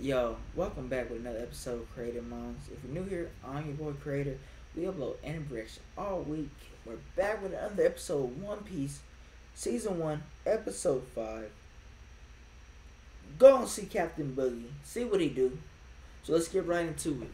Yo, welcome back with another episode of Creative Mindz. If you're new here, I'm your boy Creator. We upload any bricks all week. We're back with another episode of One Piece, Season 1, Episode 5. Go and see Captain Buggy. See what he do. So let's get right into it.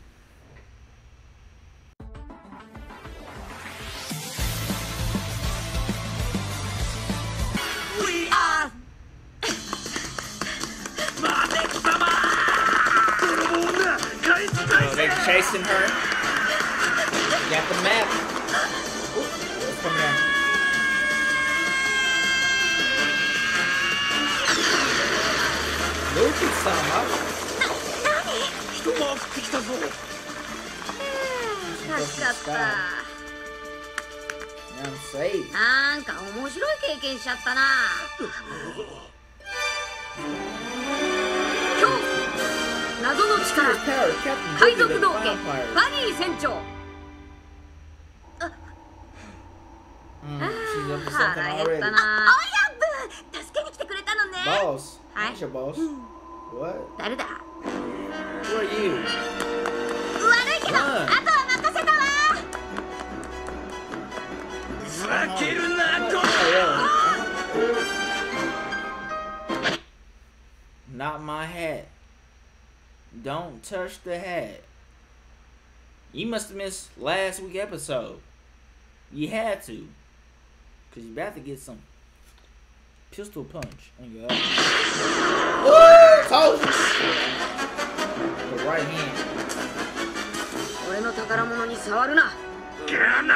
Chasing her. Got the map. Oop, let's come down. Luffy-sama. I'm safe. Boss. That's your boss. What? Who are you? Not my hat. Don't touch the hat. You must have missed last week's episode. You had to. Because you're about to get some pistol punch on your ass. Ooh! Told you! The right hand. Mammy. No, I don't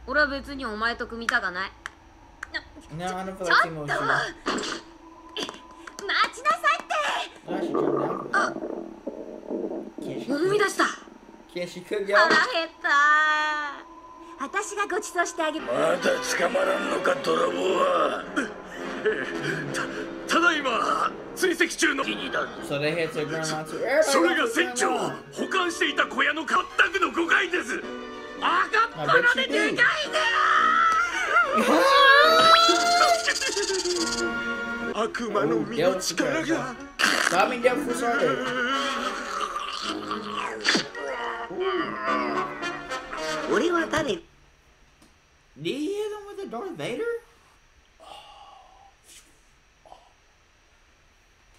feel like teaming with you. Can't she cook, y'all? So they had to grandma to everybody. Did he hit him with a Darth Vader?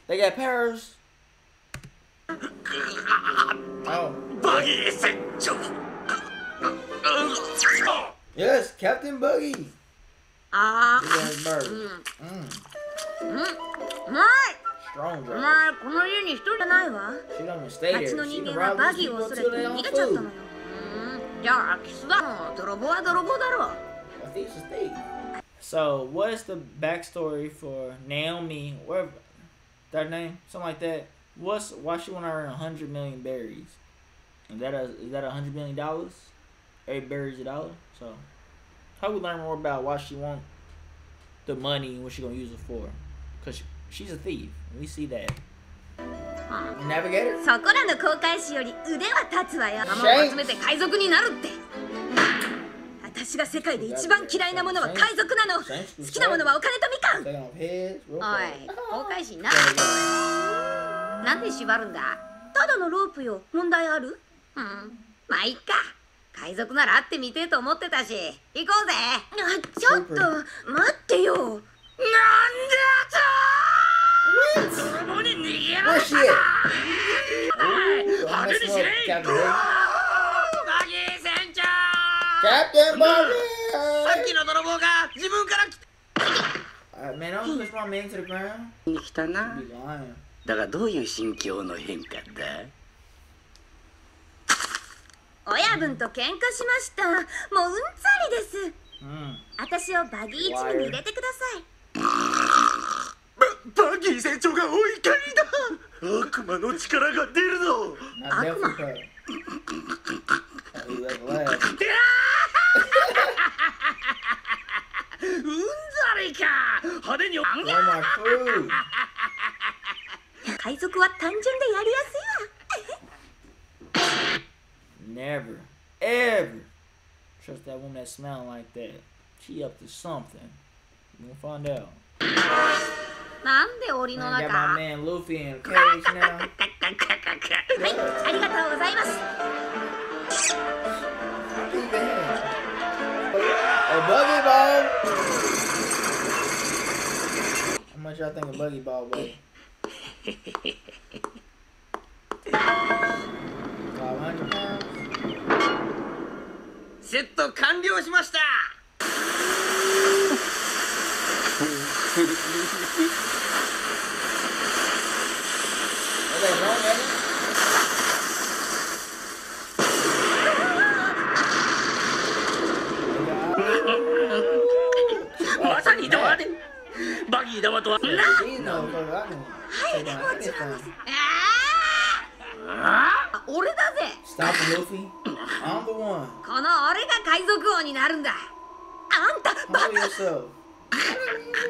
They got powers. Oh. Buggy Essential. Yes, Captain Buggy. Strong girl. She don't stay there. She can rob these people till they don't food. I think it's a thing. So, what is the backstory for Naomi? Wherever. That name, something like that. Why she want to earn 100 million berries? And is that $100 million? Every berry's a dollar. So, how we learn more about why she want the money and what she gonna use it for? Cause she's a thief. And we see that. Navigator. Captain Buggy! Man, I don't push my man to the ground. trust that woman that smelled like that. She up to something. You gonna find out. I got my man Luffy in a cage now. A buggy ball. How much y'all think a buggy ball weighs? 500 pounds. Set complete. Are they wrong at it? Buggy, that was one. Stop, Luffy. I'm the one. Humble yourself. Oh,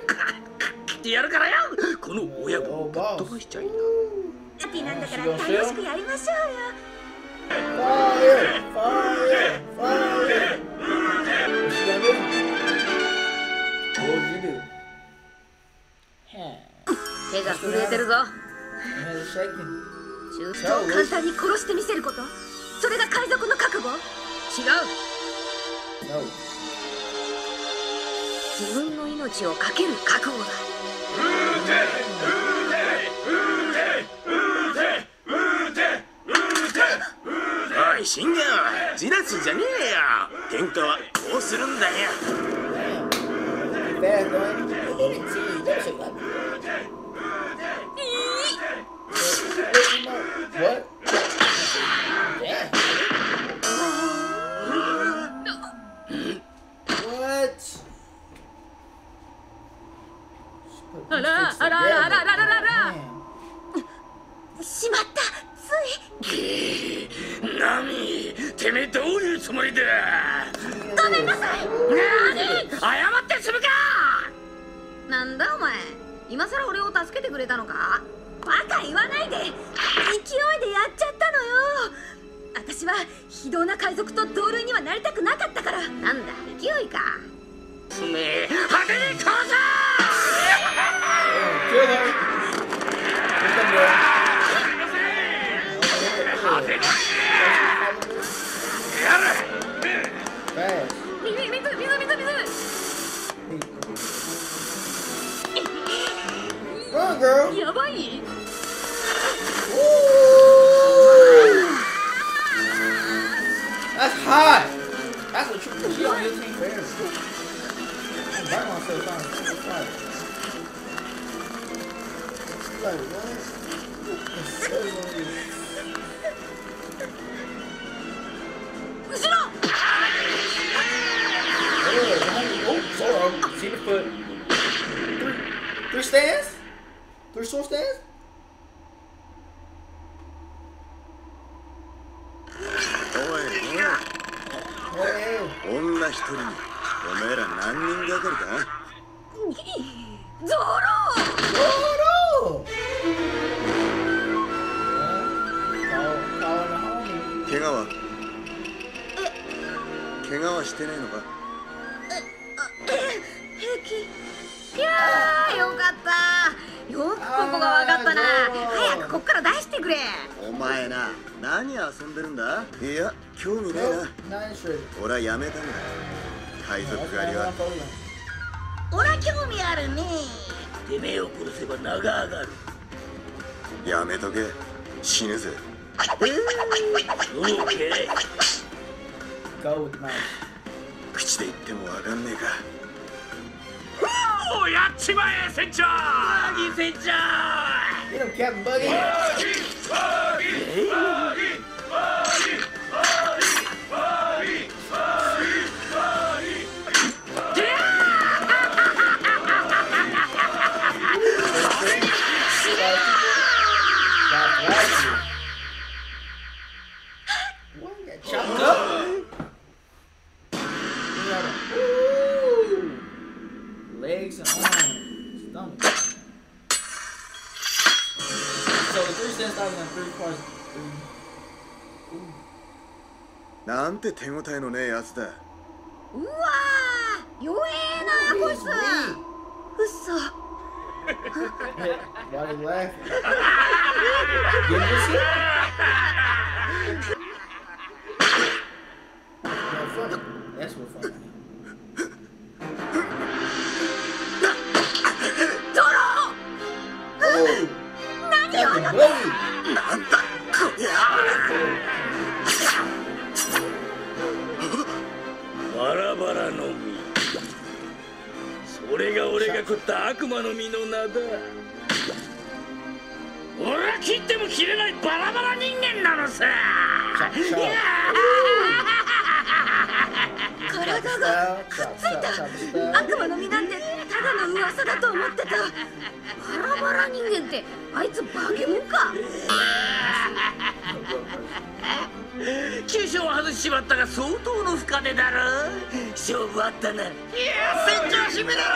boss. Fire! Fire! Fire! What you gonna do? What would you do? Yeah. Hands are shaking. No. What? Yeah. What? Girl. Yeah, boy. That's hot. That's what you put on your team. Oh, see the foot. Three stands? Three sword stands? Go with mine. Get him, Captain Buggy. うわー、弱えなこいつ。うっそ。バラバラの実。それが俺が食った悪魔の実の名だ。俺は切っても切れないバラバラ人間なのさ。体がくっついた。悪魔の実なんてただの噂だと思ってた。バラバラ人間ってあいつ化け物か。急所を外しちまったが相当の深手だろ。勝負あったな。いや、船長締めだろ。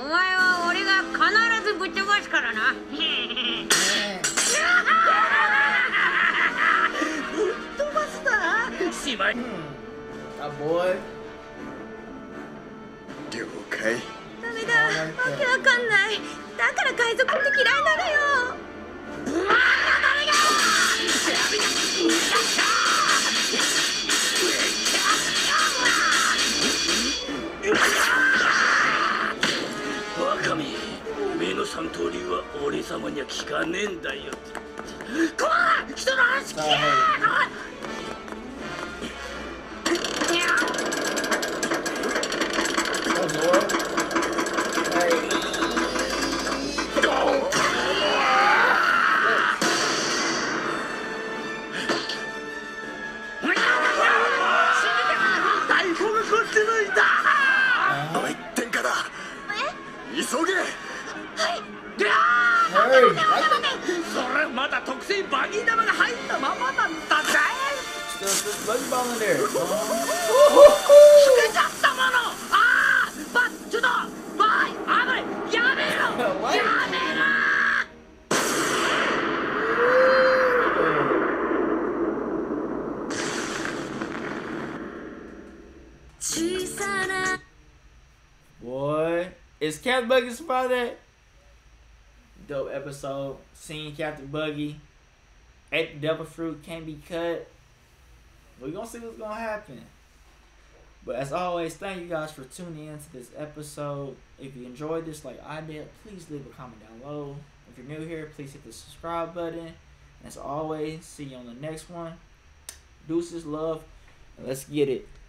お前は俺が必ずぶっ飛ばすからな。ぶっ飛ばすな。しまい。あ、ボーイ。了解。ダメだ。わけわかんない。だから海賊って嫌いなのよ。ブワーッ！バカめ、おめえの三刀流は俺様には効かねえんだよ。こら、人の話聞け！It's Captain Buggy's father. Dope episode. Seeing Captain Buggy ate the devil fruit, can't be cut. We're gonna see what's gonna happen. But as always, thank you guys for tuning in to this episode. If you enjoyed this like I did, please leave a comment down below. If you're new here, please hit the subscribe button. And as always, see you on the next one. Deuces, love, and let's get it.